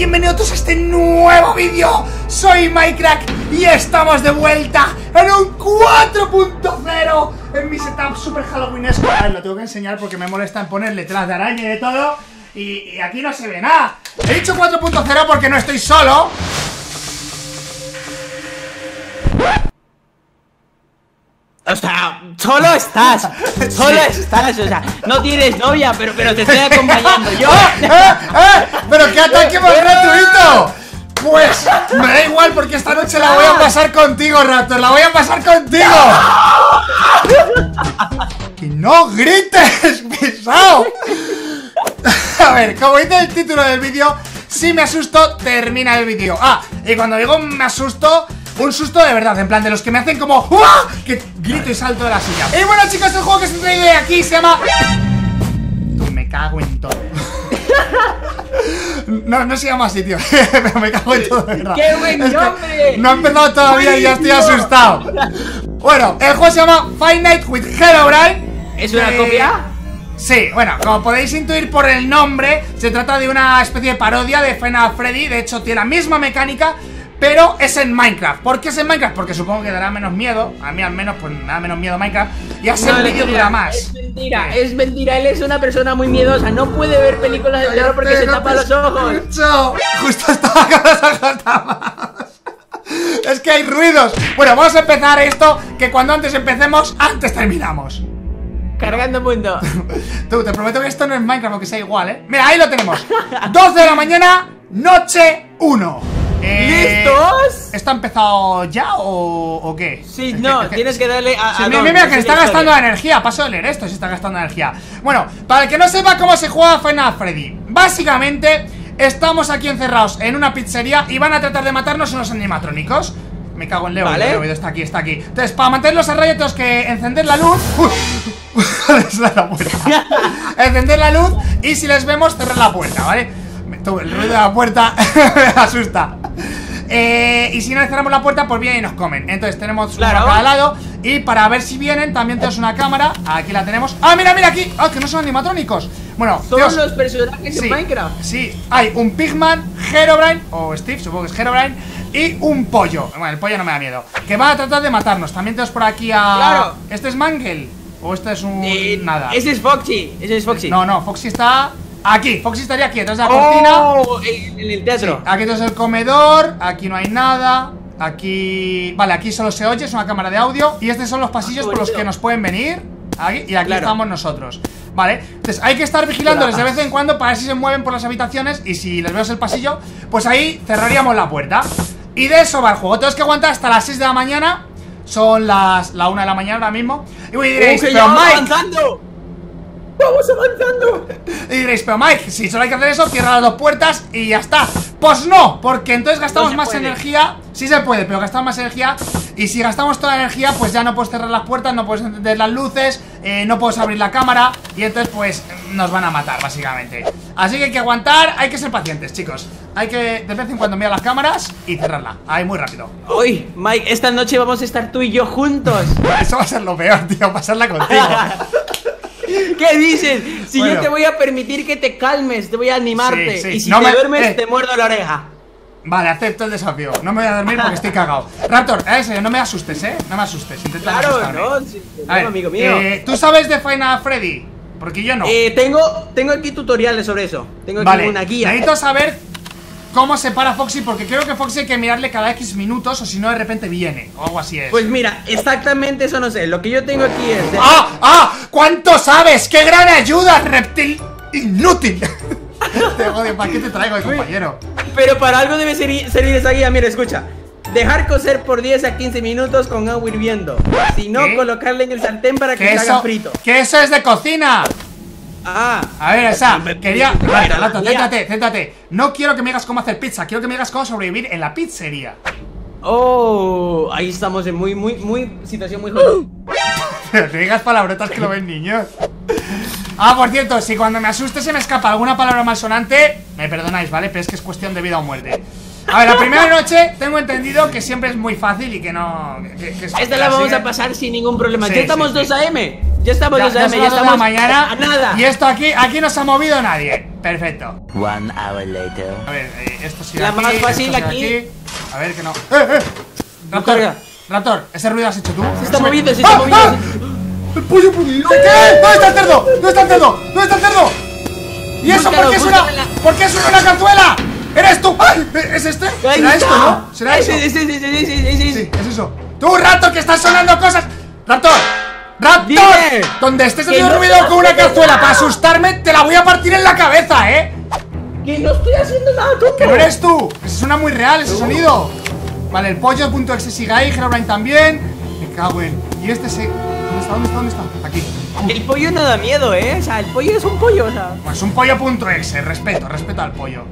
bienvenidos todos a este nuevo vídeo. Soy Mikecrack y estamos de vuelta en un 4.0 en mi setup super halloweenesco. A ver, lo tengo que enseñar porque me molesta en poner letras de araña y de todo. Y aquí no se ve nada. He dicho 4.0 porque no estoy solo. O sea, solo estás, o sea, no tienes novia, pero te estoy acompañando yo. ¡Pero qué ataque más gratuito! Pues me da igual porque esta noche la voy a pasar contigo, Raptor, la voy a pasar contigo. ¡Y no grites, pisao! A ver, como dice el título del vídeo, si me asusto, termina el vídeo. Ah, y cuando digo me asusto, un susto de verdad, en plan de los que me hacen como ¡uah! Que grito y salto de la silla. Y bueno, chicos, el juego que os traigo de aquí se llama... Me cago en todo. No se llama así, tío. Pero me cago en todo, de verdad. ¡Qué buen nombre! No ha empezado todavía y ya estoy asustado. Bueno, el juego se llama Fight Night with Herobrine. ¿Es una copia? Sí, bueno, como podéis intuir por el nombre, se trata de una especie de parodia de FNAF Freddy. De hecho, tiene la misma mecánica, pero es en Minecraft. ¿Por qué es en Minecraft? Porque supongo que dará menos miedo. A mí al menos, pues me da menos miedo Minecraft. Y hace el vídeo dura más. Es mentira, es mentira. Él es una persona muy miedosa. No puede ver películas de terror porque se tapa los ojos. Escucho. Justo estaba con los ojos tapados. Es que hay ruidos. Bueno, vamos a empezar esto, que cuando antes empecemos, antes terminamos. Cargando mundo. Tú, te prometo que esto no es Minecraft, aunque sea igual, ¿eh? Mira, ahí lo tenemos. 12 de la mañana, noche 1. ¿Listos? ¿Esto ha empezado ya o qué? Sí, no, tienes que darle a... Sí, mira, que se está gastando energía. Paso de leer esto, se está gastando energía. Bueno, para el que no sepa cómo se juega FNAF Freddy, básicamente estamos aquí encerrados en una pizzería y van a tratar de matarnos unos animatrónicos. Me cago en Leo, ¿vale? El está aquí, está aquí. Entonces, para mantenerlos a raya tenemos que encender la luz. Encender la luz y si les vemos cerrar la puerta, ¿vale? El ruido de la puerta me asusta. Y si no cerramos la puerta, pues vienen y nos comen. Entonces tenemos una a cada lado. Y para ver si vienen, también tenemos una cámara. Aquí la tenemos. ¡Ah, mira, mira aquí! ¡Ah, que no son animatrónicos! Bueno, todos los personajes de Minecraft. Sí, hay un Pigman, Herobrine, o Steve, supongo que es Herobrine, y un pollo. Bueno, el pollo no me da miedo. Que va a tratar de matarnos. También tenemos por aquí a... Claro. ¿Este es Mangle? ¿O este es un... nada? Ese es Foxy. Ese es Foxy. No, no, Foxy está... Aquí, Foxy estaría aquí, detrás de la cortina. En el teatro. Sí, aquí tenemos el comedor, aquí no hay nada. Aquí... Vale, aquí solo se oye, es una cámara de audio. Y estos son los pasillos por los que nos pueden venir aquí. Y aquí estamos nosotros. Vale, entonces hay que estar vigilándoles de vez en cuando para ver si se mueven por las habitaciones. Y si les vemos el pasillo, pues ahí cerraríamos la puerta. Y de eso va el juego, tenemos que aguantar hasta las 6 de la mañana. Son las... la 1 de la mañana ahora mismo. Y voy a diréis, pero Mike... ¡Vamos avanzando! Y diréis, pero Mike, si solo hay que hacer eso, cierra las dos puertas y ya está. Pues no, porque entonces gastamos más energía. Sí se puede, pero gastamos más energía. Y si gastamos toda la energía, pues ya no puedes cerrar las puertas, no puedes encender las luces, no puedes abrir la cámara. Y entonces pues nos van a matar, básicamente. Así que hay que aguantar, hay que ser pacientes, chicos. Hay que de vez en cuando mirar las cámaras y cerrarla, ahí muy rápido. Uy, Mike, esta noche vamos a estar tú y yo juntos. Eso va a ser lo peor, tío, pasarla contigo. ¿Qué dices? Si yo te voy a permitir que te calmes, te voy a animarte. Sí, sí. Y si te duermes, te muerdo la oreja. Vale, acepto el desafío. No me voy a dormir porque estoy cagado. Raptor, no me asustes, ¿eh? No me asustes. Intenta asustarme. A ver, amigo mío. ¿Tú sabes de FNAF Freddy? Porque yo no. Tengo aquí tutoriales sobre eso. Tengo aquí una guía. Necesito saber cómo se para Foxy, porque creo que Foxy hay que mirarle cada X minutos o si no de repente viene o algo así es. Pues mira, exactamente eso no sé. Lo que yo tengo aquí es... ¡Ah! ¿Cuánto sabes? ¡Qué gran ayuda, reptil inútil! Te odio, ¿para qué te traigo, compañero? Pero para algo debe servir esa guía. Mira, escucha. Dejar cocer por 10 a 15 minutos con agua hirviendo. Si no, colocarle en el sartén para que se haga frito. ¡Que eso es de cocina! Ah, a ver, esa, quería... Céntrate. No quiero que me digas cómo hacer pizza, quiero que me digas cómo sobrevivir en la pizzería. Oh, ahí estamos en muy situación muy jodida. Pero te digas palabrotas que lo ven niños. Ah, por cierto, si cuando me asuste se me escapa alguna palabra malsonante, me perdonáis, ¿vale? Pero es que es cuestión de vida o muerte. A ver, la primera noche tengo entendido que siempre es muy fácil y que no... Que es esta la vamos a pasar sin ningún problema. Sí, ya estamos 2 AM. Ya estamos 2 AM, ya estamos mañana. Nada. Y esto aquí no se ha movido nadie. Perfecto. 1 hour later. A ver, esto sí. La más fácil aquí. A ver que no. No carga. Raptor, ese ruido has hecho tú. Se está moviendo, se está moviendo. El pollo pudido. ¿Qué? ¿Dónde está el cerdo? ¿Dónde está el cerdo? ¿Dónde está el cerdo? ¿Y eso por qué es una? ¿Por qué es una cazuela? ¡Eres tú! ¡Ay! ¿Es este? ¿Será esto, no? ¿Será eso? Sí, es eso. ¡Tú, Raptor, que estás sonando cosas! ¡Raptor! ¡Raptor! Donde estés haciendo ruido con una cazuela para asustarme, te la voy a partir en la cabeza, ¿eh? Que no estoy haciendo nada, tú. ¡Que no eres tú! Eso suena muy real, ese sonido. Vale, el pollo.exe sigue ahí, Herobrine también. Me cago en... Y este se... ¿Dónde está? ¿Dónde está? ¿Dónde está? Aquí. El pollo no da miedo, ¿eh? O sea, el pollo es un pollo, o sea... Pues un pollo.exe, respeto al pollo.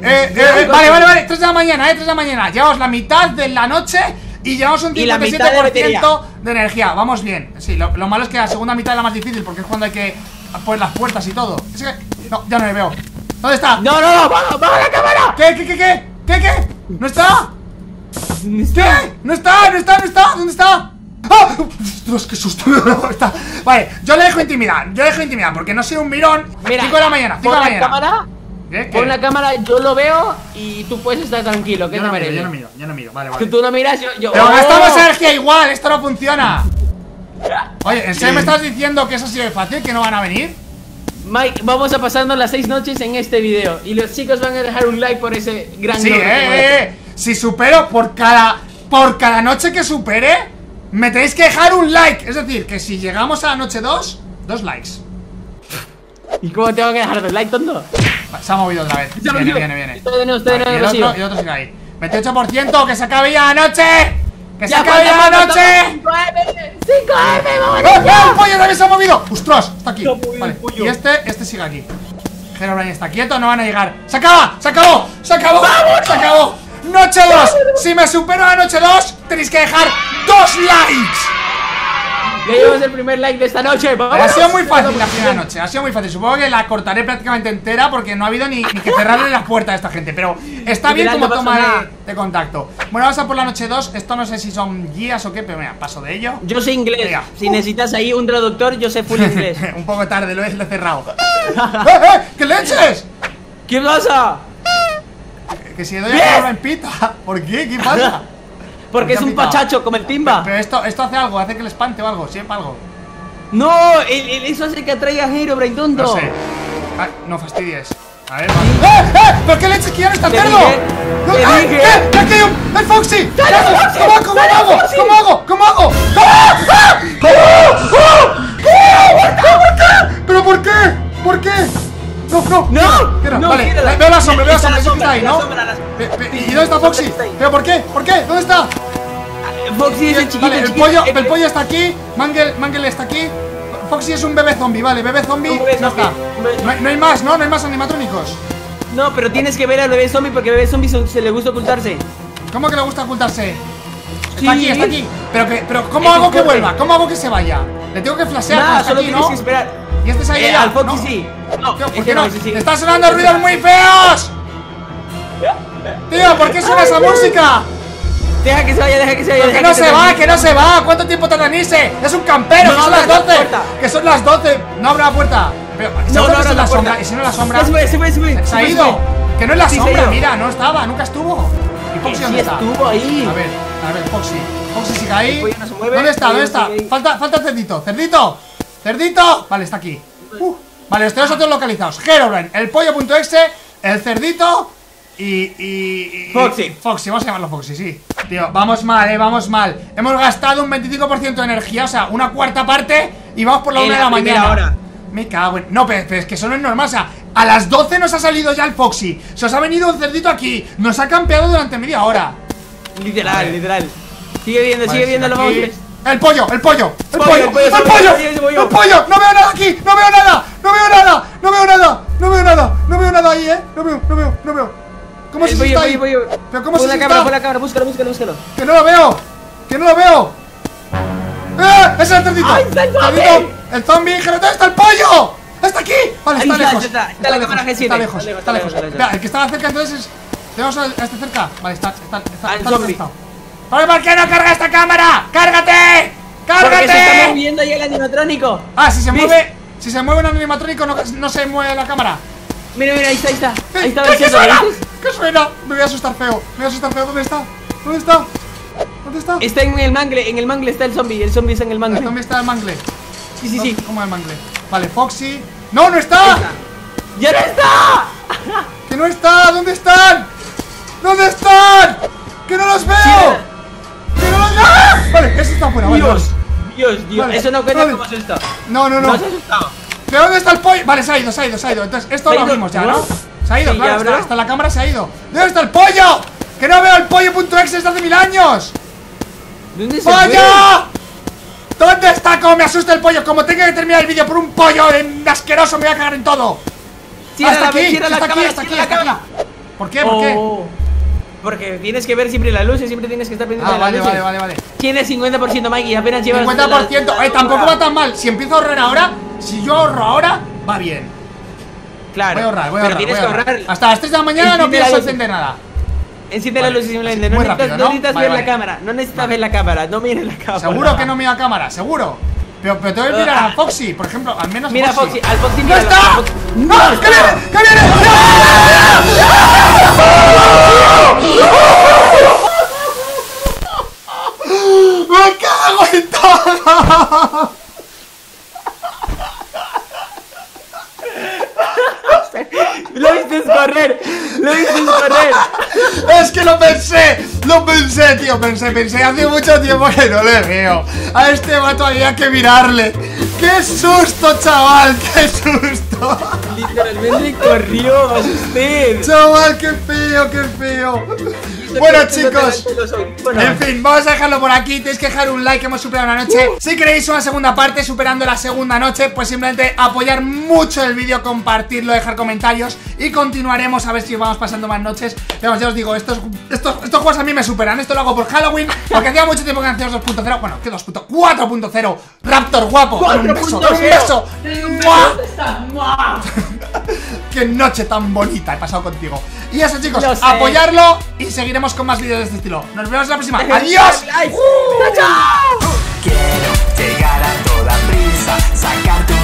Vale, 3 de la mañana, 3 de la mañana. Llevamos la mitad de la noche y llevamos un 57% de energía. Vamos bien. Sí, lo malo es que la segunda mitad es la más difícil porque es cuando hay que poner las puertas y todo. Es que, no, ya no le veo. ¿Dónde está? No, no, no, baja la cámara. ¿Qué? ¿No está? ¿Qué? No está. ¿Dónde está? ¡Ah! ¡Dios, qué susto! Vale, yo le dejo intimidar. Porque no soy un mirón. Mira, 5 de la mañana, 5 de la mañana. Cámara. Con la cámara yo lo veo y tú puedes estar tranquilo, que te merece. Yo no miro, vale. Si tú no miras, yo... Pero gastamos energía igual, esto no funciona. Oye, ¿en serio me estás diciendo que eso sí es fácil, que no van a venir? Mike, vamos a pasarnos las 6 noches en este video. Y los chicos van a dejar un like por ese gran... Sí, si supero por cada noche que supere, me tenéis que dejar un like. Es decir, que si llegamos a la noche 2, 2 likes. ¿Y cómo tengo que dejar 2 likes, tonto? Se ha movido otra vez. Viene. Estoy de nuevo, vale, y el otro sigue ahí. 28%, que se acabe ya la noche. Que se acabe ya la noche. 5 AM, vamos. El pollo también se ha movido. Ostras, está aquí. Vale. Y este sigue aquí. Herobrine está quieto, no van a llegar. ¡Se acaba! ¡Se acabó! ¡Vámonos! ¡Se acabó! Noche 2. Si me supero a la noche 2, tenéis que dejar 2 likes. Ya llevamos el primer like de esta noche. ¡Vámonos! Ha sido muy fácil la primera noche, ha sido muy fácil. Supongo que la cortaré prácticamente entera porque no ha habido ni que cerrarle las puertas a esta gente. Pero está bien como toma de contacto. Bueno, vamos a por la noche 2. Esto no sé si son guías o qué, pero mira, paso de ello. Yo sé inglés. Mira. Si necesitas ahí un traductor, yo sé full inglés. Un poco tarde, lo he cerrado. ¡Qué leches! ¿Qué pasa? Que si le doy a la en pita. ¿Por qué? ¿Qué pasa? Porque es un pachacho como el timba. Pero esto hace algo, hace que le espante o algo, siempre algo. No, eso hace que atraiga a Herobrine, tonto. No sé. Ah, no fastidies. A ver, vamos. ¿Por qué le eches que ya no está cerdo? ¿Qué? ¡Aquí hay un... ¡El Foxy! ¿Cómo hago? ¿Pero por qué? No, vale, veo la sombra, eso que está ahí, ¿no? ¿Y dónde está Foxy? ¿Pero por qué? ¿Dónde está? Foxy es el chiquito. Vale, el pollo está aquí, Mangle está aquí. Foxy es un bebé zombie, vale, no está. No hay más, ¿no? No hay más animatrónicos. No, pero tienes que ver al bebé zombie porque al bebé zombie se le gusta ocultarse. ¿Cómo que le gusta ocultarse? Está aquí. Pero ¿cómo hago que vuelva? ¿Cómo hago que se vaya? Le tengo que flashear. Nada, solo tienes que esperar. Y este es ahí al Foxy, sí. No, ¿por qué no? ¡Están sonando ruidos muy feos! Tío, ¿por qué suena esa música? Deja que se vaya. ¡Que no se va, ¿Cuánto tiempo tardan irse? ¡Es un campero! ¡Que son las 12! ¡No abra la puerta! No, no, la sombra. Y si no la sombra... ¡Sube! ¡Se ha ido! ¡Que no es la sombra! Mira, no estaba, nunca estuvo. ¿Y Foxy dónde está? Estuvo ahí. A ver, Foxy sigue ahí. ¿Dónde está? Falta ¡Cerdito! Vale, está aquí. Vale, los tenemos a todos localizados. Herobrine, el pollo.exe, el cerdito y Foxy, vamos a llamarlo Foxy, sí. Tío, vamos mal, vamos mal. Hemos gastado un 25% de energía, o sea, una cuarta parte. Y vamos por la 1 de la mañana. Me cago en... No, pero es que eso no es normal, o sea, a las 12 nos ha salido ya el Foxy. Se os ha venido un cerdito aquí. Nos ha campeado durante media hora. Literal. Sigue viendo, lo vamos a ver. El pollo. No veo nada ahí, no veo. ¿Cómo se está ahí? Pero ¿cómo se está? Pon la cámara, búscalo. Que no lo veo. ¡Ese es el cerdito! El zombie, ¿dónde está el pollo? ¡Está aquí! Vale, está lejos. Está lejos. El que estaba cerca entonces es Tenemos a este cerca. Vale, está conectado. ¡Vale, por qué no carga esta cámara! ¡Cárgate! ¡Cárgate! Porque se está moviendo ahí el animatrónico. Ah, si se mueve un animatrónico no se mueve la cámara. Mira, mira, ahí está, ahí está. Ahí está. ¿Qué suena? ¿Qué suena? Me voy a asustar feo. ¿Dónde está? ¿Dónde está? Está en el mangle. En el mangle está el zombie. El zombie está en el mangle. El zombie está en el mangle. Sí, sí, sí. ¿Cómo el mangle? Vale, Foxy. ¡No, no está! ¡Ya no está! ¡Que no está! ¿Dónde están? ¿Dónde están? ¡Que no los veo! ¡Que no los veo! ¡Ah! Vale, eso está fuera, vale. Dios, vale, eso no cuenta como susto. No. ¿Nos has asustado? ¿De dónde está el pollo? Vale, se ha ido. Entonces, esto lo abrimos ya, ¿no? Se ha ido, sí, claro, hasta la cámara se ha ido. ¿De dónde está el pollo? ¡Que no veo el pollo.exe desde hace 1000 años! ¿Dónde está el pollo? ¿Dónde está? Como me asusta el pollo. Como tenga que terminar el vídeo por un pollo asqueroso, me voy a cagar en todo. Hasta aquí. ¿Por qué? ¿Por qué? Porque tienes que ver siempre las luces, siempre tienes que estar pendiente de las luces. Vale. Tienes 50%, Mikey, apenas llevas 50%. Tampoco va tan mal. Si empiezo a ahorrar ahora, si yo ahorro ahora, va bien. Claro. Voy a ahorrar. Hasta las 3 de la mañana no pienso encender nada. Enciende las luces simplemente. No necesitas ver la cámara. No necesitas ver la cámara. No mires la cámara. Seguro que no miro la cámara, seguro. Pero te voy a mirar a Foxy, por ejemplo, al menos. Mira Foxy, al Foxy. ¡No está! ¡No! ¡Que viene! ¡Que viene! ¡No! ¡Me cago en todo! Lo viste correr, Es que lo pensé, tío, pensé hace mucho tiempo que no le veo. A este vato había que mirarle. ¡Qué susto, chaval! ¡Qué susto! Literalmente corrió, a usted. Chaval, qué feo, Bueno, chicos, en fin, vamos a dejarlo por aquí. Tenéis que dejar un like, hemos superado una noche. Si queréis una segunda parte, superando la segunda noche, pues simplemente apoyar mucho el vídeo, compartirlo, dejar comentarios. Y continuaremos a ver si vamos pasando más noches. Pero ya os digo, estos juegos a mí me superan. Esto lo hago por Halloween, porque hacía mucho tiempo que hacíamos 2.0. Bueno, que 4.0. Raptor guapo, un beso. Qué noche tan bonita he pasado contigo. Y eso, chicos, apoyarlo y seguiremos con más vídeos de este estilo. Nos vemos en la próxima. ¡Adiós! ¡Chao! Quiero llegar a toda prisa, sacarte